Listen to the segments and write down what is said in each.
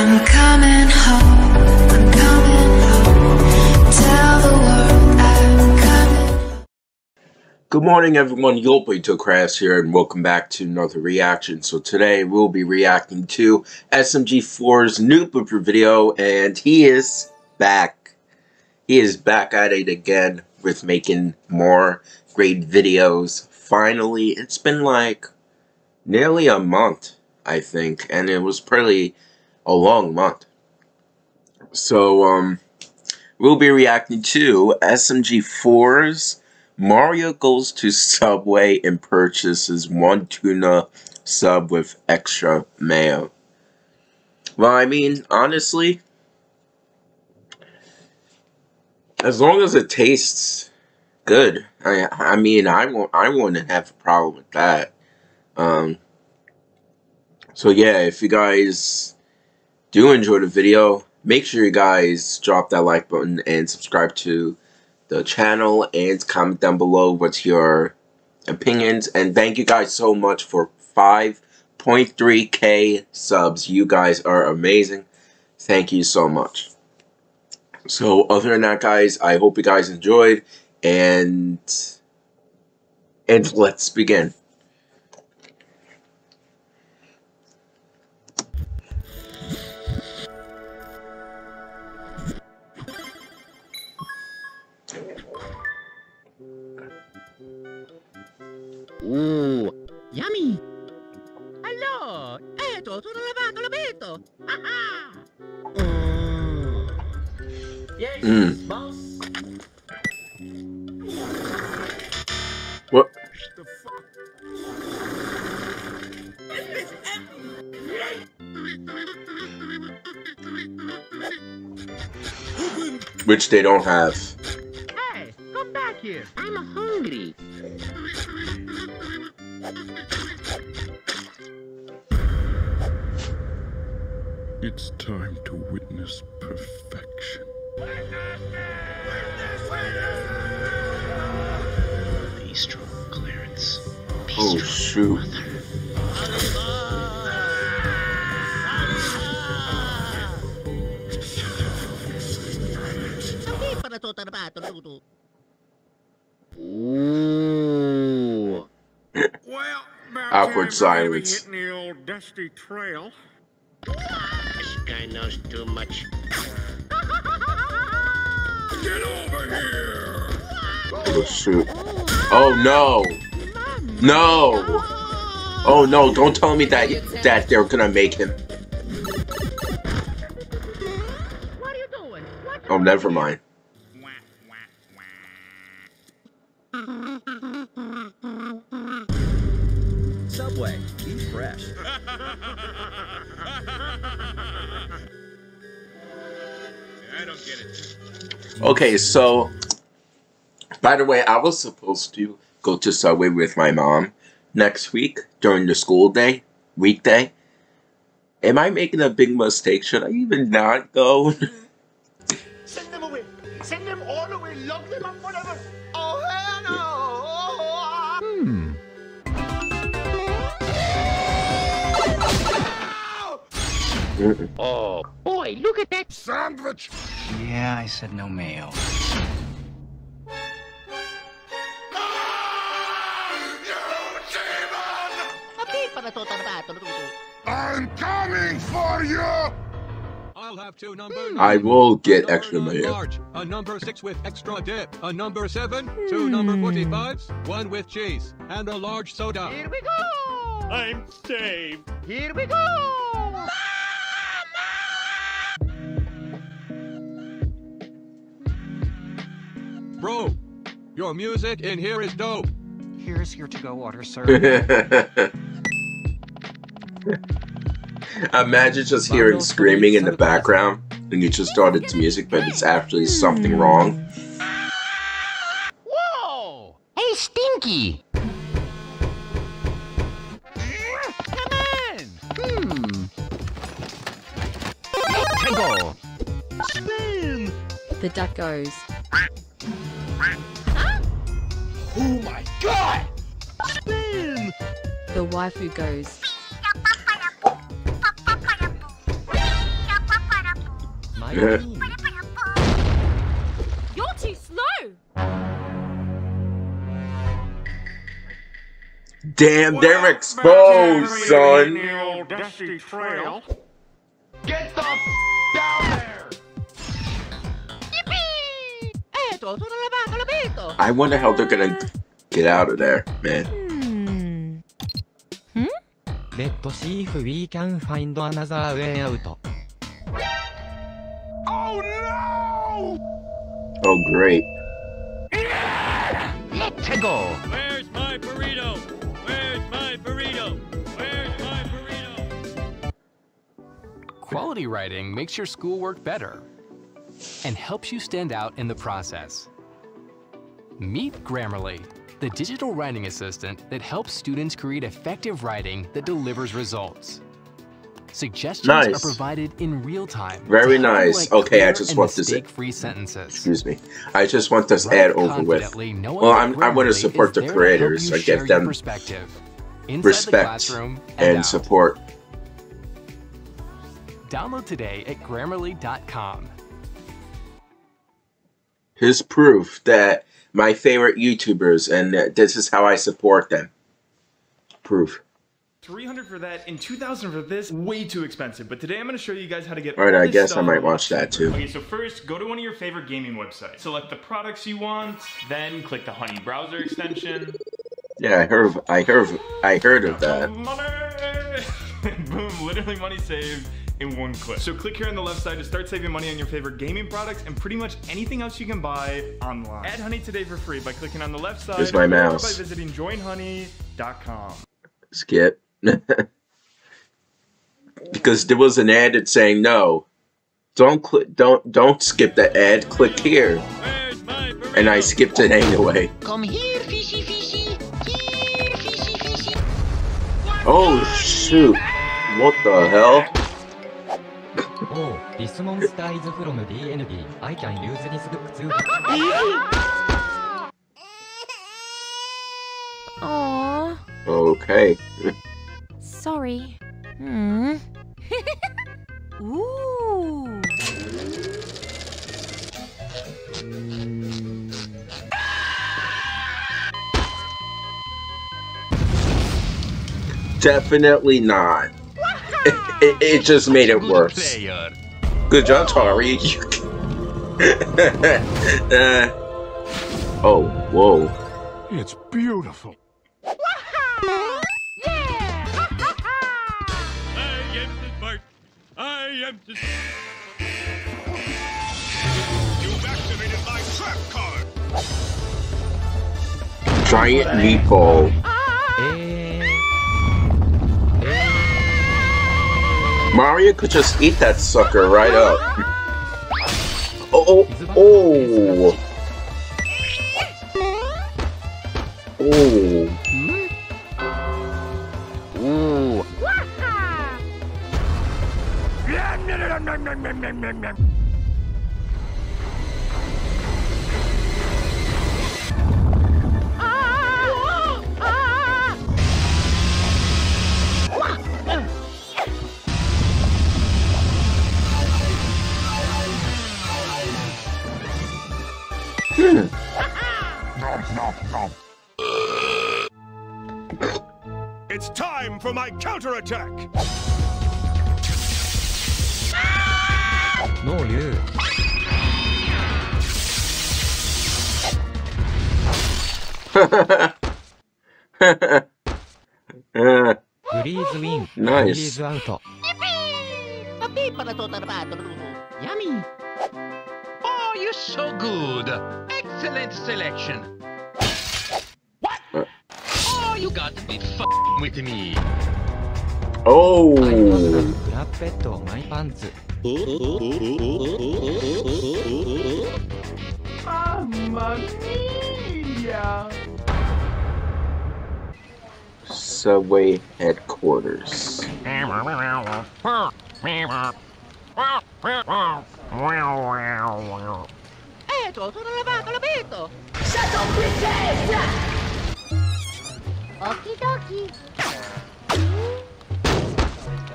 I'm coming home. I'm coming home. Tell the world I'm coming home. Good morning, everyone. Yolpito Kras here, and welcome back to another reaction. So today we'll be reacting to SMG4's new blooper video, and he is back. He is back at it again with making more great videos. Finally, it's been like nearly a month, I think, and it was pretty a long month. So, we'll be reacting to SMG4's Mario goes to Subway and purchases one tuna sub with extra mayo. Well, I mean, honestly, as long as it tastes good, I mean, I wouldn't have a problem with that. So yeah, if you guys do enjoy the video, make sure you guys drop that like button and subscribe to the channel and comment down below what's your opinions. And thank you guys so much for 5.3k subs. You guys are amazing. Thank you so much. So other than that, guys, I hope you guys enjoyed, and let's begin. Ooh, yummy! Hello! Sono lavato, l'ho beto! Yes, boss! What? The fuck? This is epic! Which they don't have. Hey, come back here! I'm hungry! It's time to witness perfection. Bistro clearance. Bistro, oh shoot. Well, awkward silence. Hitting the old dusty trail. This guy knows too much. Get over here! Oh shoot! Oh no! No! Oh no! Don't tell me that they're gonna make him. What are you doing? Oh, never mind. Subway, be fresh. I don't get it. Okay, so by the way, I was supposed to go to Subway with my mom next week during the school day, weekday. Am I making a big mistake? Should I even not go? Send them away. Send them all away. Lock them up forever. Oh hell no. Oh boy, look at that sandwich! Yeah, I said no mayo. I'm coming for you! I'll have two numbers. I will get extra mayo. Large, a number 6 with extra dip, a number 7, two number 45s, one with cheese, and a large soda. Here we go! I'm saved. Here we go! Bro, your music in here is dope. Here's your to-go water, sir. Imagine just hearing screaming in the background, and you just thought it's music, but it's actually something wrong. Whoa! Hey, Stinky! Come on! Tango! Spin! The duck goes. Huh? Oh my god! Spin! The waifu goes. I need. You're too slow. Damn, well, they're exposed, son. Get the f down there. I wonder how they're gonna get out of there, man. Let's see if we can find another way out. Oh no! Oh great. Yeah! Let's go! Where's my burrito? Where's my burrito? Where's my burrito? Quality writing makes your schoolwork better and helps you stand out in the process. Meet Grammarly, the digital writing assistant that helps students create effective writing that delivers results. Suggestions are provided in real time. Very nice. Okay, I just want this free sentences. Excuse me. I just want this ad over with. Well, I want to support the creators. I give them respect and support. Download today at Grammarly.com. Here's proof that my favorite YouTubers, and this is how I support them. Proof. 300 for that and 2000 for this. Way too expensive. But today I'm going to show you guys how to get all right, I guess I might watch that too. Okay, so first go to one of your favorite gaming websites. Select the products you want, then click the Honey browser extension. Yeah, I heard of that. Money. Boom, literally money saved in one click. So click here on the left side to start saving money on your favorite gaming products and pretty much anything else you can buy online. Add Honey today for free by clicking on the left side. Here's my mouse. Or by visiting joinhoney.com. Skip. Because there was an ad that's saying no. Don't skip the ad. Click here. And I skipped it anyway. Come here, fishy fishy. Here, fishy fishy. Oh shoot. What the hell? Oh, this monster is from DNB. I can use this book too. Aww. Okay. Sorry. Mm. Ooh. Definitely not. It just made it worse. Good job, Tari. Oh, whoa. It's beautiful. Yeah. I am the part. I am the. You've activated my trap card. Giant meatball. Mario could just eat that sucker right up. Oh, oh, oh. Oh. Ooh. It's time for my counterattack. No, you. Nice. Yummy. Oh, you're so good. Excellent selection. What? Oh, you got to be f***ing with me. Oh. Mamma mia. Subway headquarters.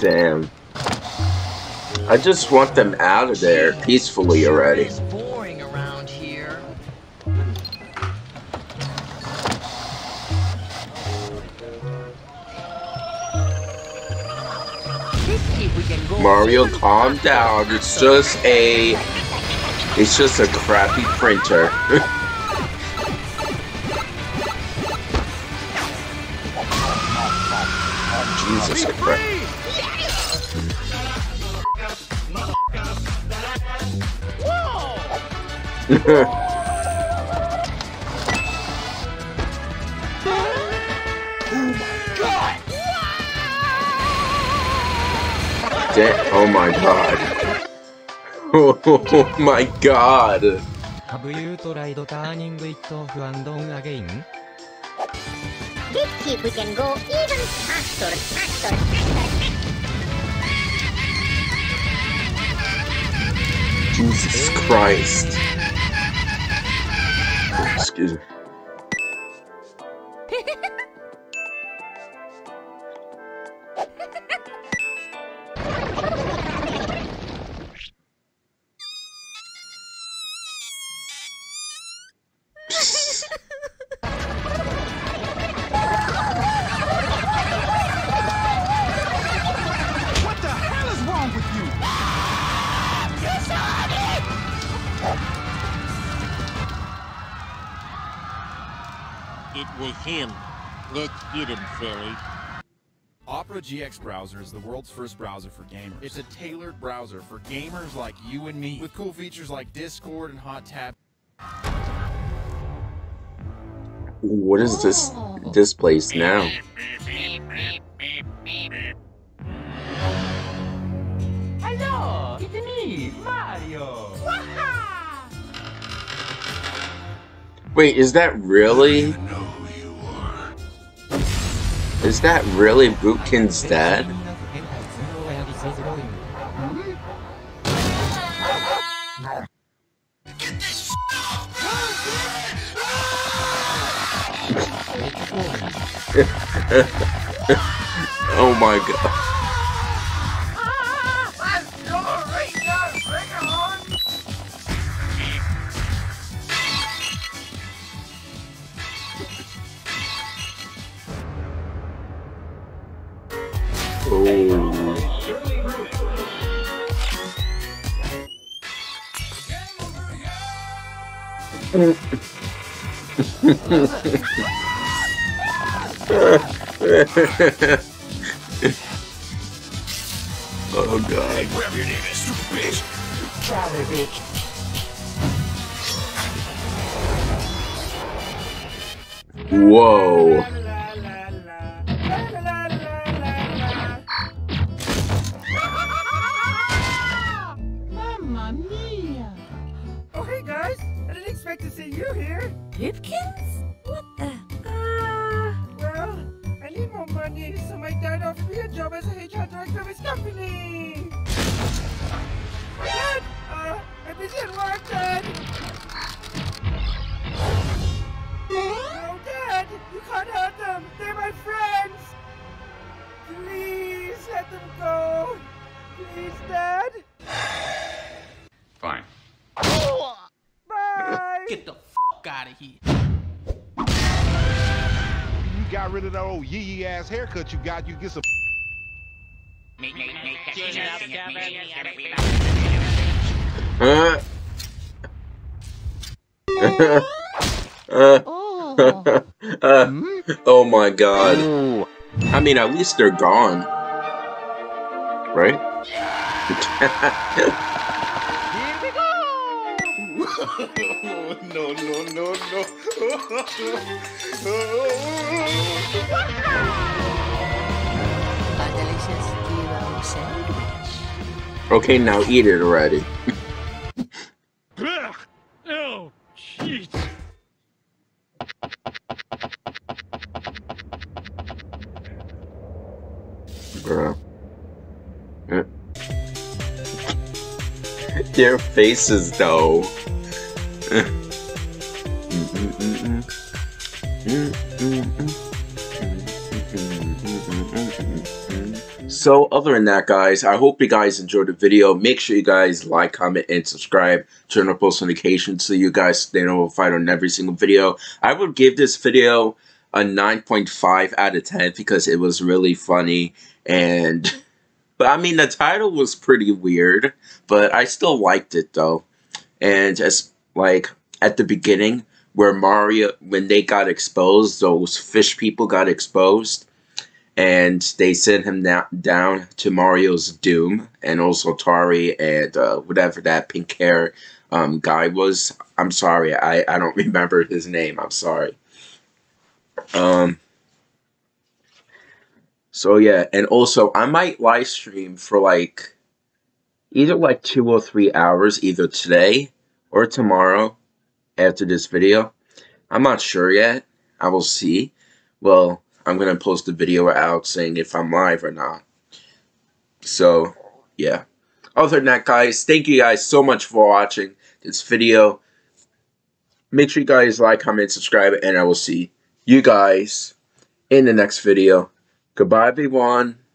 Damn. I just want them out of there peacefully already. It's boring around here. Mario, calm down. It's just a crappy printer. Jesus Christ. Oh my god. Oh my god. Have you tried turning it off and on again? Let's see if we can go even faster, faster, faster. Jesus Christ. Excuse me. Opera GX browser is the world's first browser for gamers. It's a tailored browser for gamers like you and me, with cool features like Discord and hot tab. What is this place now? Hello, it's me, Mario. Wait, is that really? Is that really Bootkin's dad? Oh my god. Oh god. Grab your name, stupid bitch. Try there, bitch. Whoa. Mamma mia. Oh hey guys, I didn't expect to see you here. Pipkins? What the? So my dad offered me a job as a HR director of his company. Dad, I'm busy at work, Dad. No, Dad, you can't hurt them. They're my friends. Please let them go. Please, Dad. Fine. Bye. Get the f*** out of here. Got rid of that old yee-yee ass haircut you got, you get some. Oh my god. I mean, at least they're gone. Right? No, no, no, no. A delicious kilo sandwich. Okay, now eat it already. Oh, jeez. Bruh. Their faces, though. So other than that, guys, I hope you guys enjoyed the video. Make sure you guys like, comment, and subscribe. Turn on post notifications so you guys stay notified on every single video. I would give this video a 9.5 out of 10 because it was really funny, and but I mean the title was pretty weird, but I still liked it though. And just like at the beginning where Mario, when they got exposed, those fish people got exposed, and they sent him down to Mario's doom, and also Tari and whatever that pink hair guy was. I'm sorry, I don't remember his name. I'm sorry. So yeah, and also I might live stream for like either like 2 or 3 hours, either today or tomorrow after this video. I'm not sure yet. I will see. Well, I'm going to post the video out saying if I'm live or not. So, yeah. Other than that, guys, thank you guys so much for watching this video. Make sure you guys like, comment, subscribe, and I will see you guys in the next video. Goodbye, everyone.